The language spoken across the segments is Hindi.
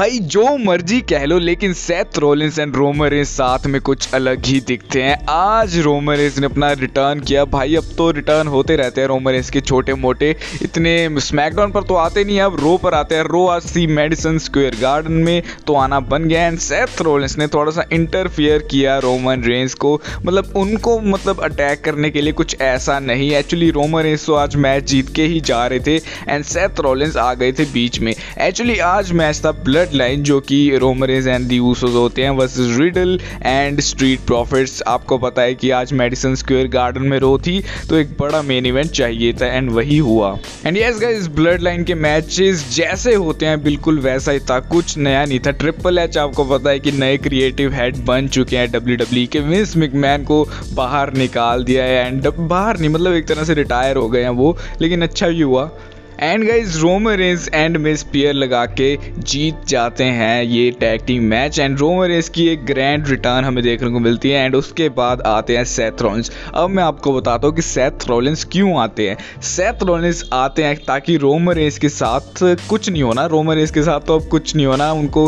भाई जो मर्जी कह लो, लेकिन Seth Rollins and Roman Reigns साथ में कुछ अलग ही दिखते हैं। आज रोमन रेंस ने अपना रिटर्न किया भाई। अब तो रिटर्न होते रहते हैं रोमन रेंस के छोटे मोटे, इतने स्मैकडाउन पर तो आते नहीं, अब रो पर आते हैं। रो आज सी मेडिसन स्क्वायर गार्डन में तो आना बन गया। एंड सेथ रोलिंस ने थोड़ा सा इंटरफियर किया रोमन रेंस को, मतलब उनको मतलब अटैक करने के लिए कुछ ऐसा नहीं। एक्चुअली रोमन रेंस तो आज मैच जीत के ही जा रहे थे एंड सेथ रोलिंस आ गए थे बीच में। एक्चुअली आज मैच था ब्लडलाइन, जो कि Roman Reigns and the Usos होते हैं, versus Riddle and Street Profits. आपको पता है कि आज मैडिसन स्क्वायर गार्डन में रो थी तो एक बड़ा मेन इवेंट चाहिए था एंड वही हुआ। And yes guys, blood line के मैचेस जैसे होते हैं बिल्कुल वैसा ही था, कुछ नया नहीं था। ट्रिपल एच आपको पता है कि नए क्रिएटिव हेड बन चुके हैं WWE के। विंस मैकमैन को बाहर निकाल दिया है एंड बाहर नहीं, मतलब एक तरह से रिटायर हो गए हैं वो, लेकिन अच्छा भी हुआ। And guys Roman Reigns and मिस पियर लगा के जीत जाते हैं ये tag team match and Roman Reigns की एक ग्रैंड रिटर्न हमें देखने को मिलती है। एंड उसके बाद आते हैं सेथ रोलिंस। अब मैं आपको बताता हूँ कि सेथ रोलिंस क्यों आते हैं। सेथ रोलिंस आते हैं ताकि रोमन रेंस के साथ कुछ नहीं होना, रोमन रेंस के साथ तो अब कुछ नहीं होना, उनको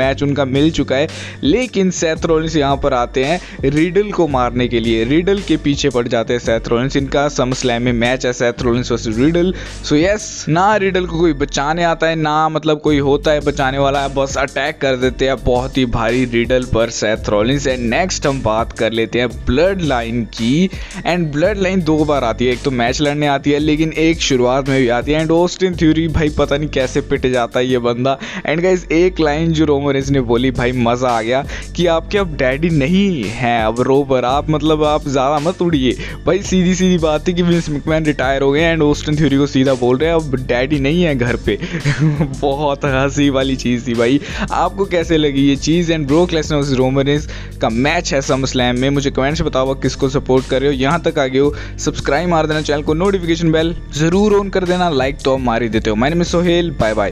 मैच उनका मिल चुका है। लेकिन सेथ रोलिंस यहाँ पर आते हैं रिडल को मारने के लिए, रिडल के पीछे पड़ जाते हैं सेथ रोलिंस। इनका समरस्लैम में मैच है, Seth Rollins versus Riddle. So yes, ना रिडल को कोई बचाने आता है ना मतलब कोई होता है बचाने वाला, बस अटैक कर देते हैं बहुत ही भारी रिडल पर सेथ रोलिंस। एंड नेक्स्ट हम बात कर लेते हैं ब्लड लाइन की। एंड ब्लड लाइन दो बार आती है, एक तो मैच लड़ने आती है लेकिन एक शुरुआत में भी आती है। एंड ऑस्टिन थ्योरी भाई पता नहीं कैसे पिट जाता है ये बंदा। एंड गाइस एक लाइन जो रोमन रेंस ने बोली भाई मज़ा आ गया कि आपके अब डैडी नहीं हैं, अब रो पर आप मतलब आप ज़्यादा मत उड़िए भाई। सीधी सीधी बात है कि विंस मैकमैन रिटायर हो गए एंड ऑस्टिन थ्योरी को सीधा बोल रहे हैं डैडी नहीं है घर पे बहुत हंसी वाली चीज़ थी भाई। आपको कैसे लगी ये चीज़? And Brock Lesnar versus Roman Reigns का मैच है समरस्लैम में। मुझे कमेंट्स में बताओ किसको सपोर्ट कर रहे हो। यहाँ तक आ गए हो सब्सक्राइब मार देना चैनल को, नोटिफिकेशन बेल ज़रूर ऑन कर देना, लाइक तो मार ही देते हो। My name is Sohail, bye bye.